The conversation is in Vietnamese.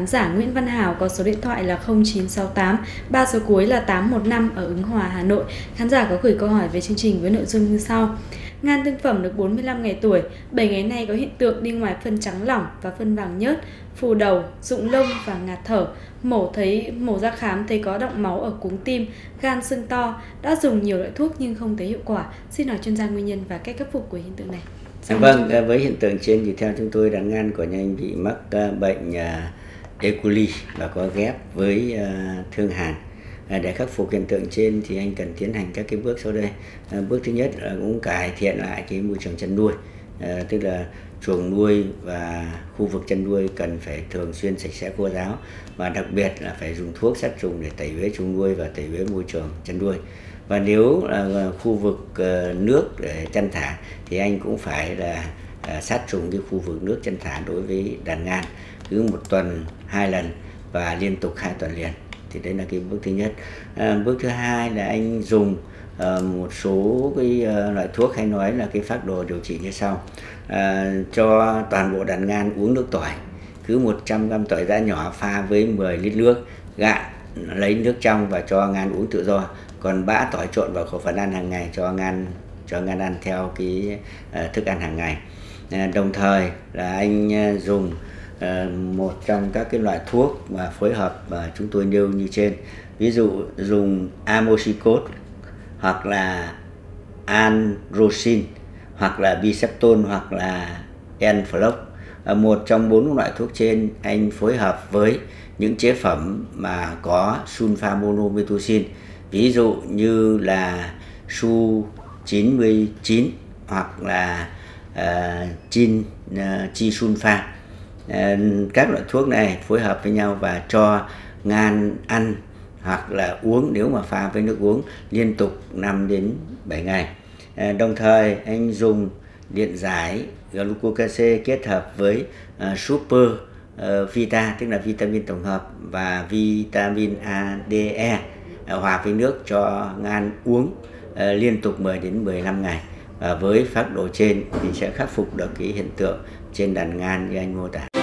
Khán giả Nguyễn Văn Hào có số điện thoại là 0968, 3 số cuối là 815 ở Ứng Hòa, Hà Nội. Khán giả có gửi câu hỏi về chương trình với nội dung như sau. Ngan thương phẩm được 45 ngày tuổi, 7 ngày nay có hiện tượng đi ngoài phân trắng lỏng và phân vàng nhớt, phù đầu, rụng lông và ngạt thở. Mổ ra khám thấy có đọng máu ở cuống tim, gan sưng to. Đã dùng nhiều loại thuốc nhưng không thấy hiệu quả. Xin hỏi chuyên gia nguyên nhân và cách khắc phục của hiện tượng này. Vâng, với hiện tượng trên thì theo chúng tôi là ngan của nhà anh bị mắc bệnh E.coli và có ghép với thương hàn. Để khắc phục hiện tượng trên thì anh cần tiến hành các cái bước sau đây. Bước thứ nhất là cũng cải thiện lại cái môi trường chăn nuôi, tức là chuồng nuôi và khu vực chăn nuôi cần phải thường xuyên sạch sẽ khô ráo, và đặc biệt là phải dùng thuốc sát trùng để tẩy uế chuồng nuôi và tẩy uế môi trường chăn nuôi. Và nếu là khu vực nước để chăn thả thì anh cũng phải là sát trùng cái khu vực nước chăn thả đối với đàn ngan cứ 1 tuần 2 lần và liên tục 2 tuần liền. Thì đấy là cái bước thứ nhất. Bước thứ hai là anh dùng một số cái loại thuốc hay nói là cái phác đồ điều trị như sau. Cho toàn bộ đàn ngan uống nước tỏi, cứ 100g tỏi giã nhỏ pha với 10 lít nước, gạn lấy nước trong và cho ngan uống tự do, còn bã tỏi trộn vào khẩu phần ăn hàng ngày cho ngan ăn theo cái thức ăn hàng ngày. Đồng thời là anh dùng một trong các cái loại thuốc mà phối hợp mà chúng tôi nêu như trên, ví dụ dùng amoxicol hoặc là anrosin hoặc là bisepton hoặc là enflox. Một trong 4 loại thuốc trên anh phối hợp với những chế phẩm mà có sulfamonometoxin, ví dụ như là su 99 hoặc là císun. Các loại thuốc này phối hợp với nhau và cho ngan ăn hoặc là uống, nếu mà pha với nước uống, liên tục 5 đến 7 ngày. Đồng thời anh dùng điện giải glucosake kết hợp với super vita, tức là vitamin tổng hợp và vitamin A, D, E hòa với nước cho ngan uống liên tục 10 đến 15 ngày. Với phác đồ trên thì sẽ khắc phục được cái hiện tượng trên đàn ngan như anh mô tả.